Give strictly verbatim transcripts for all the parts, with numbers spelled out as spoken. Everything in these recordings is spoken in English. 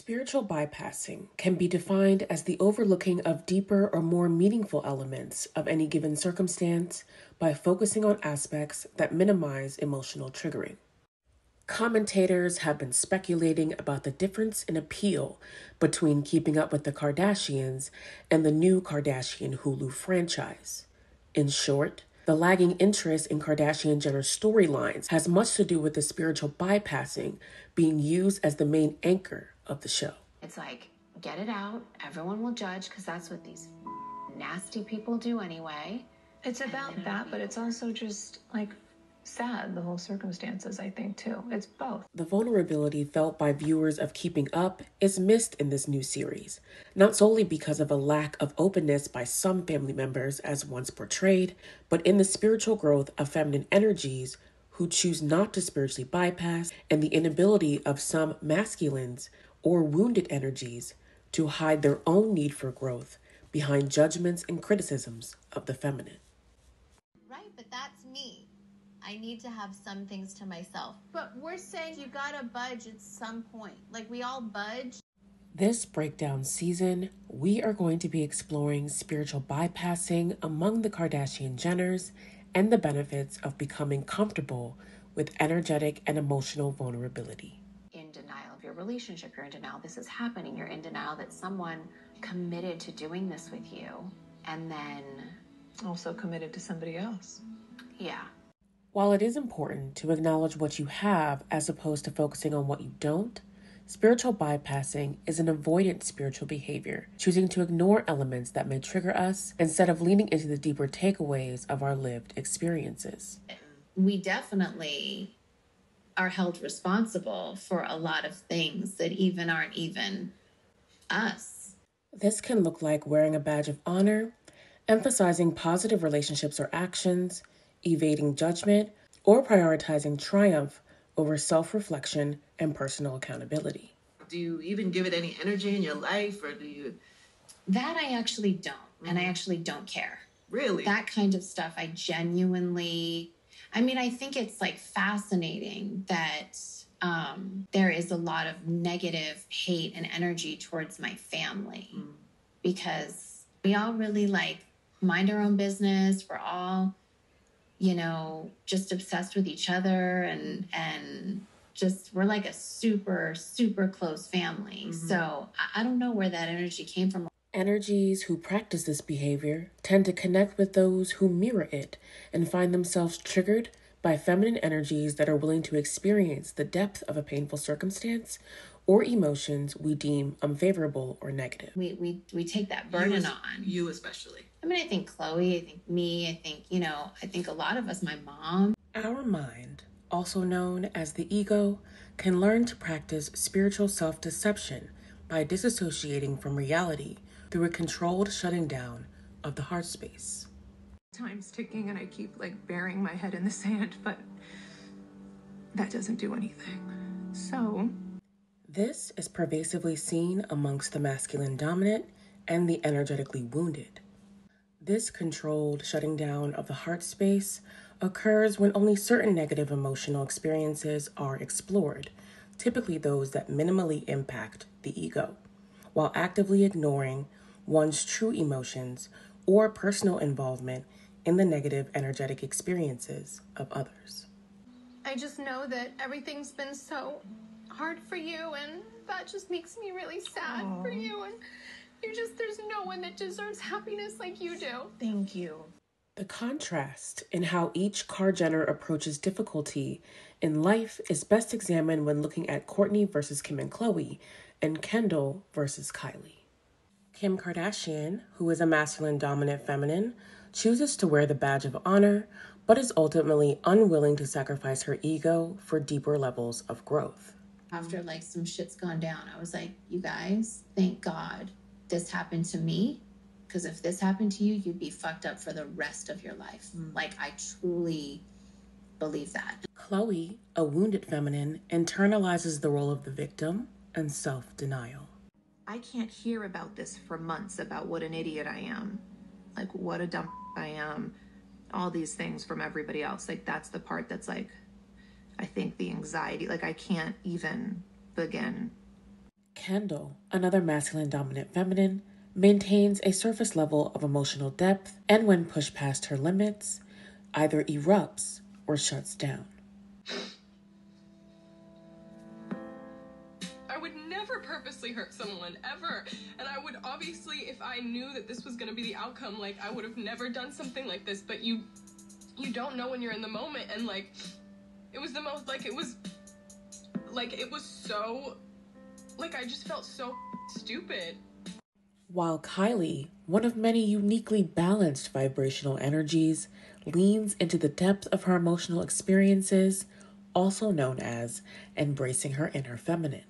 Spiritual bypassing can be defined as the overlooking of deeper or more meaningful elements of any given circumstance by focusing on aspects that minimize emotional triggering. Commentators have been speculating about the difference in appeal between Keeping Up with the Kardashians and the new Kardashian Hulu franchise. In short, the lagging interest in Kardashian-Jenner storylines has much to do with the spiritual bypassing being used as the main anchor of the show. It's like, get it out. Everyone will judge because that's what these nasty people do anyway. It's about that, but it's also just like sad, the whole circumstances, I think, too. It's both. The vulnerability felt by viewers of Keeping Up is missed in this new series, not solely because of a lack of openness by some family members as once portrayed, but in the spiritual growth of feminine energies who choose not to spiritually bypass and the inability of some masculines or wounded energies to hide their own need for growth behind judgments and criticisms of the feminine. Right, but that's me. I need to have some things to myself. But we're saying you gotta budge at some point. Like, we all budge. This breakdown season, we are going to be exploring spiritual bypassing among the Kardashian-Jenners and the benefits of becoming comfortable with energetic and emotional vulnerability. Your relationship, you're in denial this is happening, you're in denial that someone committed to doing this with you and then also committed to somebody else. Yeah. While it is important to acknowledge what you have as opposed to focusing on what you don't, spiritual bypassing is an avoidant spiritual behavior, choosing to ignore elements that may trigger us instead of leaning into the deeper takeaways of our lived experiences. We definitely are held responsible for a lot of things that even aren't even us. This can look like wearing a badge of honor, emphasizing positive relationships or actions, evading judgment, or prioritizing triumph over self-reflection and personal accountability. Do you even give it any energy in your life, or do you? That I actually don't, and I actually don't care. Really? That kind of stuff I genuinely... I mean, I think it's like fascinating that um, there is a lot of negative hate and energy towards my family mm. because we all really like mind our own business. We're all, you know, just obsessed with each other and and just we're like a super, super close family. Mm-hmm. So I, I don't know where that energy came from. Energies who practice this behavior tend to connect with those who mirror it and find themselves triggered by feminine energies that are willing to experience the depth of a painful circumstance or emotions we deem unfavorable or negative. We we, we take that burden on. You especially. I mean, I think Khloe, I think me, I think, you know, I think a lot of us, my mom. Our mind, also known as the ego, can learn to practice spiritual self-deception by disassociating from reality through a controlled shutting down of the heart space. Time's ticking and I keep like burying my head in the sand, but that doesn't do anything. So. This is pervasively seen amongst the masculine dominant and the energetically wounded. This controlled shutting down of the heart space occurs when only certain negative emotional experiences are explored, typically those that minimally impact the ego, while actively ignoring one's true emotions or personal involvement in the negative energetic experiences of others. I just know that everything's been so hard for you, and that just makes me really sad Aww. For you, and you just, there's no one that deserves happiness like you do. Thank you. The contrast in how each Kardashian approaches difficulty in life is best examined when looking at Kourtney versus Kim and Khloe, and Kendall versus Kylie. Kim Kardashian, who is a masculine dominant feminine, chooses to wear the badge of honor, but is ultimately unwilling to sacrifice her ego for deeper levels of growth. After like some shit's gone down, I was like, you guys, thank God this happened to me, because if this happened to you, you'd be fucked up for the rest of your life. Mm. Like, I truly believe that. Khloe, a wounded feminine, internalizes the role of the victim and self-denial. I can't hear about this for months, about what an idiot I am, like what a dumb I am, all these things from everybody else. Like, that's the part that's like, I think the anxiety, like I can't even begin. Kendall, another masculine dominant feminine, maintains a surface level of emotional depth and when pushed past her limits, either erupts or shuts down. I would never purposely hurt someone, ever. And I would obviously, if I knew that this was going to be the outcome, like, I would have never done something like this, but you, you don't know when you're in the moment, and, like, it was the most, like, it was, like, it was so, like, I just felt so stupid. While Kylie, one of many uniquely balanced vibrational energies, leans into the depth of her emotional experiences, also known as embracing her inner feminine.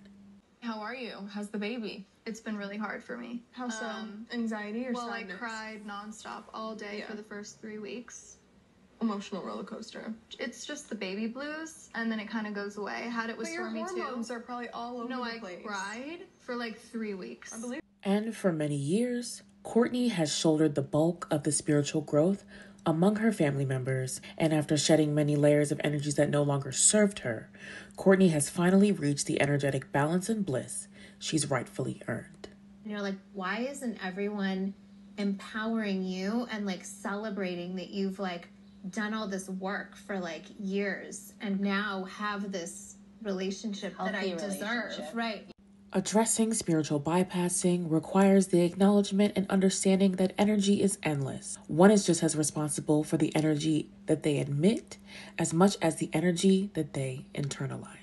How are you? How's the baby? It's been really hard for me. How so? Um, Anxiety or well, sadness? Well, I cried nonstop all day yeah. for the first three weeks. Emotional roller coaster. It's just the baby blues, and then it kind of goes away. I had it was for me too. Your hormones are probably all over no, the I place. No, I cried for like three weeks. I believe. And for many years, Kourtney has shouldered the bulk of the spiritual growth among her family members, and after shedding many layers of energies that no longer served her, Kourtney has finally reached the energetic balance and bliss she's rightfully earned. And you're like, why isn't everyone empowering you and like celebrating that you've like done all this work for like years and now have this relationship that I deserve, right? Addressing spiritual bypassing requires the acknowledgement and understanding that energy is endless. One is just as responsible for the energy that they emit as much as the energy that they internalize.